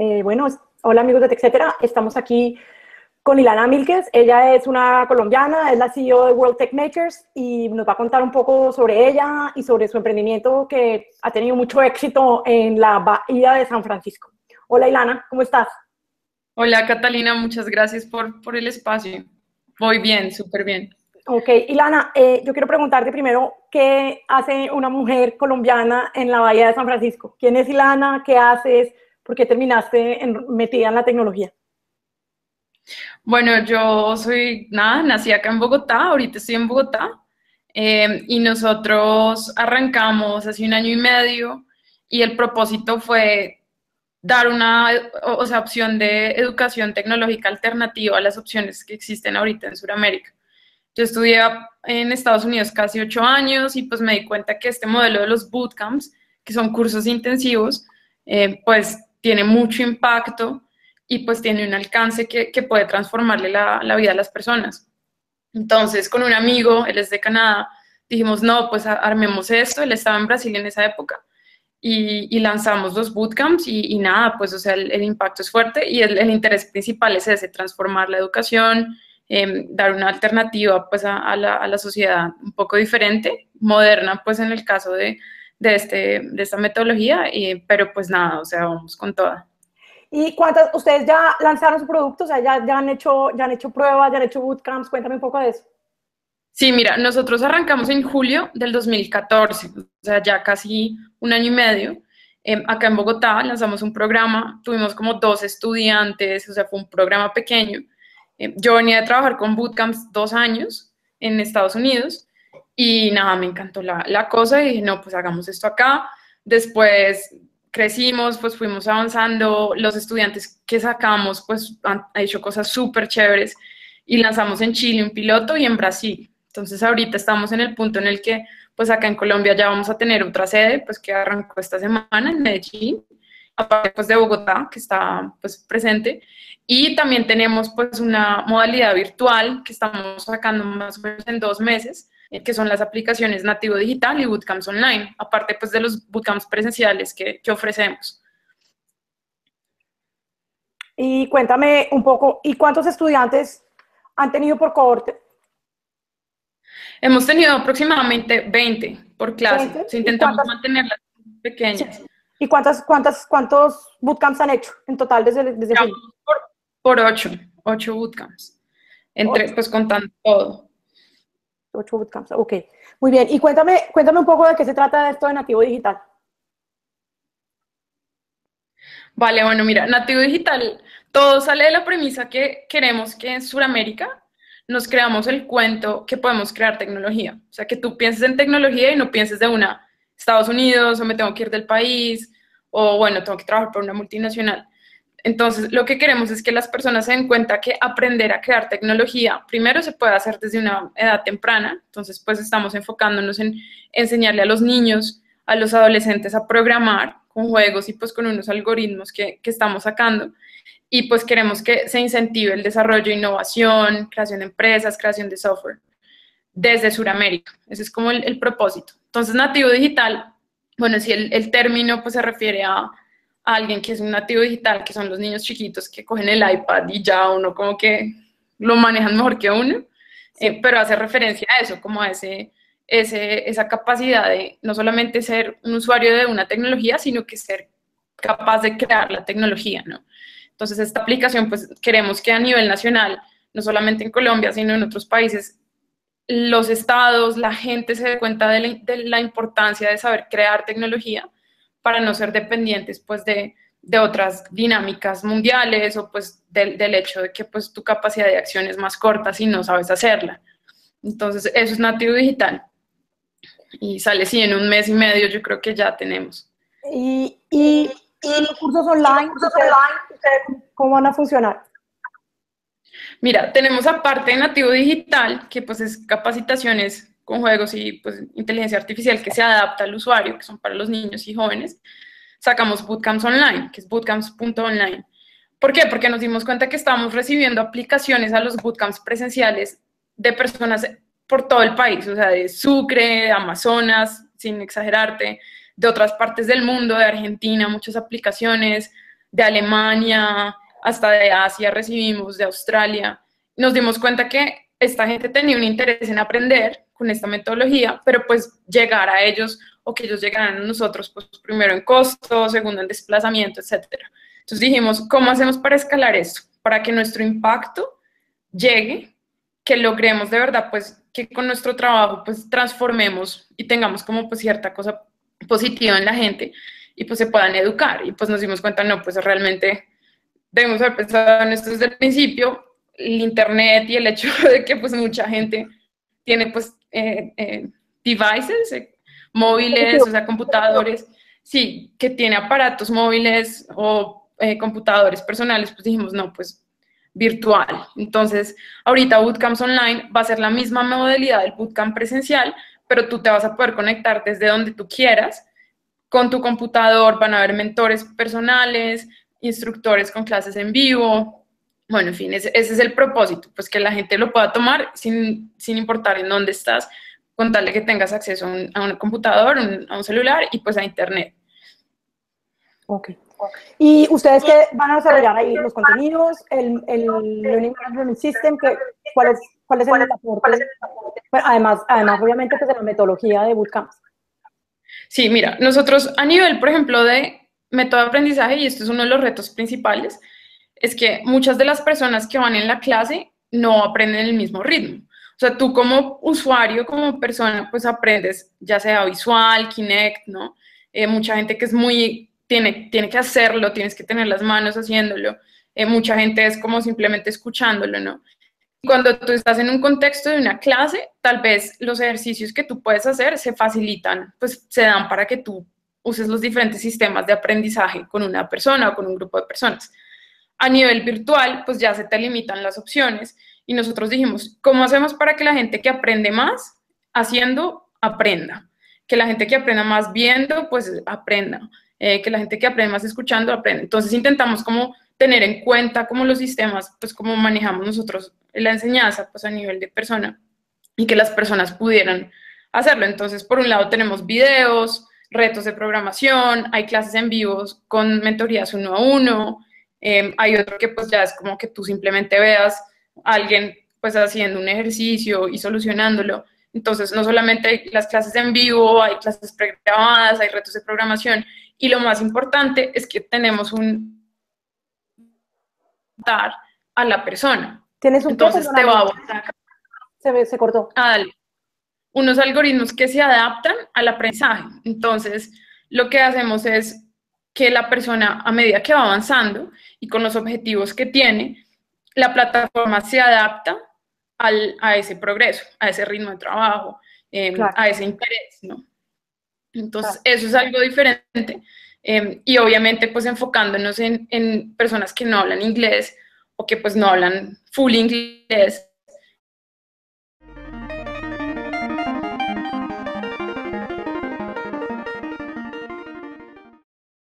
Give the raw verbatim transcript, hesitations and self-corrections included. Eh, bueno, hola amigos de TechCetera, estamos aquí con Ilana Milkes. Ella es una colombiana, es la C E O de World Tech Makers y nos va a contar un poco sobre ella y sobre su emprendimiento que ha tenido mucho éxito en la Bahía de San Francisco. Hola Ilana, ¿cómo estás? Hola Catalina, muchas gracias por, por el espacio. Voy bien, súper bien. Ok, Ilana, eh, yo quiero preguntarte primero, ¿qué hace una mujer colombiana en la Bahía de San Francisco? ¿Quién es Ilana? ¿Qué haces? ¿Por qué terminaste en, metida en la tecnología? Bueno, yo soy, nada, nací acá en Bogotá, ahorita estoy en Bogotá, eh, y nosotros arrancamos hace un año y medio, y el propósito fue dar una, o sea, opción de educación tecnológica alternativa a las opciones que existen ahorita en Sudamérica. Yo estudié en Estados Unidos casi ocho años, y pues me di cuenta que este modelo de los bootcamps, que son cursos intensivos, eh, pues, tiene mucho impacto y pues tiene un alcance que, que puede transformarle la, la vida a las personas. Entonces, con un amigo, él es de Canadá, dijimos, no, pues armemos esto. Él estaba en Brasil en esa época y, y lanzamos los bootcamps y, y nada, pues o sea, el, el impacto es fuerte y el, el interés principal es ese, transformar la educación, eh, dar una alternativa pues a, a, la, a la sociedad un poco diferente, moderna pues en el caso de... De, este, de esta metodología, y, pero pues nada, o sea, vamos con toda. ¿Y cuántas, ustedes ya lanzaron su producto? O sea, ya, ya, han hecho, ya han hecho pruebas, ya han hecho bootcamps, cuéntame un poco de eso. Sí, mira, nosotros arrancamos en julio del dos mil catorce, o sea, ya casi un año y medio. Eh, acá en Bogotá lanzamos un programa, tuvimos como dos estudiantes, o sea, fue un programa pequeño. Eh, yo venía de trabajar con bootcamps dos años en Estados Unidos, y nada, me encantó la, la cosa y dije, no, pues hagamos esto acá. Después crecimos, pues fuimos avanzando. Los estudiantes que sacamos, pues han hecho cosas súper chéveres y lanzamos en Chile un piloto y en Brasil. Entonces, ahorita estamos en el punto en el que, pues acá en Colombia ya vamos a tener otra sede, pues que arrancó esta semana en Medellín, aparte pues de Bogotá, que está pues presente. Y también tenemos pues una modalidad virtual que estamos sacando más o menos en dos meses, que son las aplicaciones Nativo Digital y bootcamps online, aparte pues de los bootcamps presenciales que, que ofrecemos. Y cuéntame un poco, ¿y cuántos estudiantes han tenido por cohorte? Hemos tenido aproximadamente veinte por clase, ¿veinte? Si intentamos mantenerlas pequeñas. Sí. ¿Y cuántas, cuántas, cuántos bootcamps han hecho en total desde, desde el fin? Por ocho, ocho bootcamps, entre, ocho. Pues contando todo. Ocho bootcamps, ok. Muy bien, y cuéntame, cuéntame un poco de qué se trata de esto de Nativo Digital. Vale, bueno, mira, Nativo Digital, todo sale de la premisa que queremos que en Sudamérica nos creamos el cuento que podemos crear tecnología. O sea, que tú pienses en tecnología y no pienses de una, Estados Unidos, o me tengo que ir del país, o bueno, tengo que trabajar por una multinacional. Entonces, lo que queremos es que las personas se den cuenta que aprender a crear tecnología, primero se puede hacer desde una edad temprana, entonces pues estamos enfocándonos en enseñarle a los niños, a los adolescentes a programar con juegos y pues con unos algoritmos que, que estamos sacando y pues queremos que se incentive el desarrollo, innovación, creación de empresas, creación de software desde Sudamérica. Ese es como el, el propósito. Entonces, nativo digital, bueno, si el, el término pues se refiere a... A alguien que es un nativo digital, que son los niños chiquitos que cogen el iPad y ya uno como que lo manejan mejor que uno, sí. eh, pero hace referencia a eso, como a ese, ese, esa capacidad de no solamente ser un usuario de una tecnología, sino que ser capaz de crear la tecnología, ¿no? Entonces, esta aplicación, pues, queremos que a nivel nacional, no solamente en Colombia, sino en otros países, los estados, la gente se dé cuenta de la, de la importancia de saber crear tecnología, para no ser dependientes, pues, de, de otras dinámicas mundiales o, pues, del, del hecho de que, pues, tu capacidad de acción es más corta si no sabes hacerla. Entonces, eso es nativo digital. Y sale, sí, en un mes y medio yo creo que ya tenemos. ¿Y, y, y los cursos online, cursos online cómo van a funcionar? Mira, tenemos aparte de nativo digital, que, pues, es capacitaciones con juegos y pues inteligencia artificial que se adapta al usuario, que son para los niños y jóvenes, sacamos bootcamps online, que es bootcamps punto online. ¿Por qué? Porque nos dimos cuenta que estábamos recibiendo aplicaciones a los bootcamps presenciales de personas por todo el país, o sea, de Sucre, de Amazonas, sin exagerarte, de otras partes del mundo, de Argentina, muchas aplicaciones, de Alemania, hasta de Asia recibimos, de Australia. Nos dimos cuenta que esta gente tenía un interés en aprender con esta metodología, pero pues llegar a ellos o que ellos llegaran a nosotros, pues primero en costo, segundo en desplazamiento, etcétera. Entonces dijimos, ¿cómo hacemos para escalar esto? Para que nuestro impacto llegue, que logremos de verdad, pues, que con nuestro trabajo, pues, transformemos y tengamos como, pues, cierta cosa positiva en la gente y, pues, se puedan educar. Y, pues, nos dimos cuenta, no, pues, realmente debemos haber pensado en esto desde el principio, el internet y el hecho de que, pues, mucha gente tiene, pues, eh, eh, devices, eh, móviles, o sea, computadores, sí, que tiene aparatos móviles o eh, computadores personales, pues, dijimos, no, pues, virtual. Entonces, ahorita Bootcamps Online va a ser la misma modalidad del bootcamp presencial, pero tú te vas a poder conectar desde donde tú quieras, con tu computador, van a haber mentores personales, instructores con clases en vivo, bueno, en fin, ese, ese es el propósito, pues que la gente lo pueda tomar sin, sin importar en dónde estás, con tal de que tengas acceso a un, a un computador, un, a un celular y pues a internet. Ok. Y ustedes que van a desarrollar ahí los contenidos, el, el Learning Management System, que, ¿cuál, es, ¿cuál es el aporte? Bueno, además, además, obviamente, pues, de la metodología de bootcamps. Sí, mira, nosotros a nivel, por ejemplo, de método de aprendizaje, y esto es uno de los retos principales, es que muchas de las personas que van en la clase no aprenden el mismo ritmo. O sea, tú como usuario, como persona, pues aprendes ya sea visual, Kinect, ¿no? Eh, mucha gente que es muy... Tiene, tiene que hacerlo, tienes que tener las manos haciéndolo. Eh, mucha gente es como simplemente escuchándolo, ¿no? Cuando tú estás en un contexto de una clase, tal vez los ejercicios que tú puedes hacer se facilitan, pues se dan para que tú uses los diferentes sistemas de aprendizaje con una persona o con un grupo de personas. A nivel virtual, pues ya se te limitan las opciones y nosotros dijimos, ¿cómo hacemos para que la gente que aprende más haciendo, aprenda? Que la gente que aprenda más viendo, pues aprenda. Eh, que la gente que aprende más escuchando, aprende. Entonces intentamos como tener en cuenta como los sistemas, pues como manejamos nosotros la enseñanza, pues a nivel de persona, y que las personas pudieran hacerlo. Entonces, por un lado tenemos videos, retos de programación, hay clases en vivos con mentorías uno a uno, eh, hay otro que pues ya es como que tú simplemente veas a alguien pues haciendo un ejercicio y solucionándolo. Entonces, no solamente hay las clases en vivo, hay clases pregrabadas, hay retos de programación, y lo más importante es que tenemos un dar a la persona. ¿Tienes un Entonces te va a botar. Se, ve, se cortó. A unos algoritmos que se adaptan al aprendizaje. Entonces, lo que hacemos es que la persona, a medida que va avanzando y con los objetivos que tiene, la plataforma se adapta al, a ese progreso, a ese ritmo de trabajo, eh, claro. a ese interés, ¿no? Entonces, claro. eso es algo diferente eh, y obviamente pues enfocándonos en, en personas que no hablan inglés o que pues no hablan full inglés